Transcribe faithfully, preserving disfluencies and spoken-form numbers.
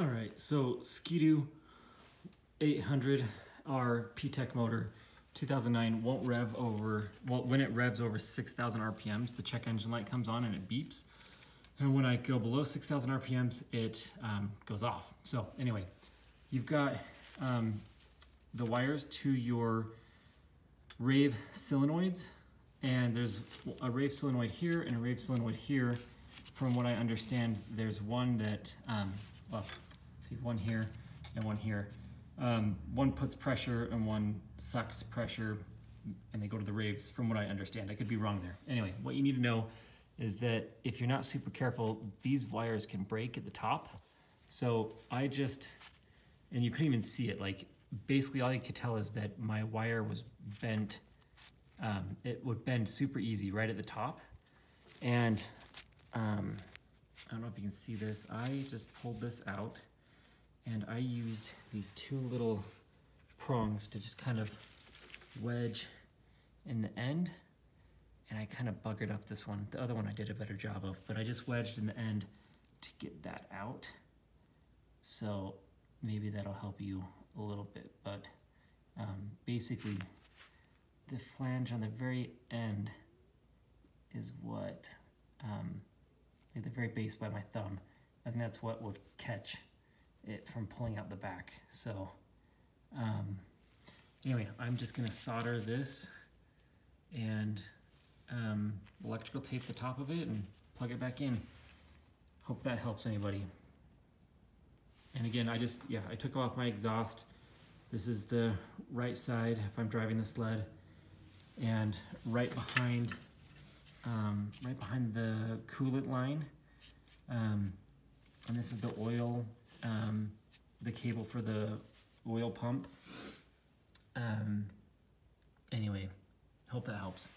All right, so Skidoo eight hundred R P-TECH motor, two thousand nine, won't rev over, well, when it revs over six thousand R P Ms, the check engine light comes on and it beeps. And when I go below six thousand R P Ms, it um, goes off. So anyway, you've got um, the wires to your Rave solenoids, and there's a Rave solenoid here and a Rave solenoid here. From what I understand, there's one that, um, well, see, one here and one here. Um, one puts pressure and one sucks pressure, and they go to the raves, from what I understand. I could be wrong there. Anyway, what you need to know is that if you're not super careful, these wires can break at the top. So I just, and you couldn't even see it, like basically all I could tell is that my wire was bent. Um, it would bend super easy right at the top. And um, I don't know if you can see this. I just pulled this out and I used these two little prongs to just kind of wedge in the end. And I kind of buggered up this one. The other one I did a better job of, but I just wedged in the end to get that out. So maybe that'll help you a little bit, but um, basically the flange on the very end is what, um, like the very base by my thumb, I think that's what would catch it from pulling out the back. So um, anyway, I'm just gonna solder this and um, electrical tape the top of it and plug it back in. Hope that helps anybody. And again, I just, yeah, I took off my exhaust. This is the right side if I'm driving the sled, and right behind, um, right behind the coolant line. Um, and this is the oil, um, the cable for the oil pump. Um, anyway, hope that helps.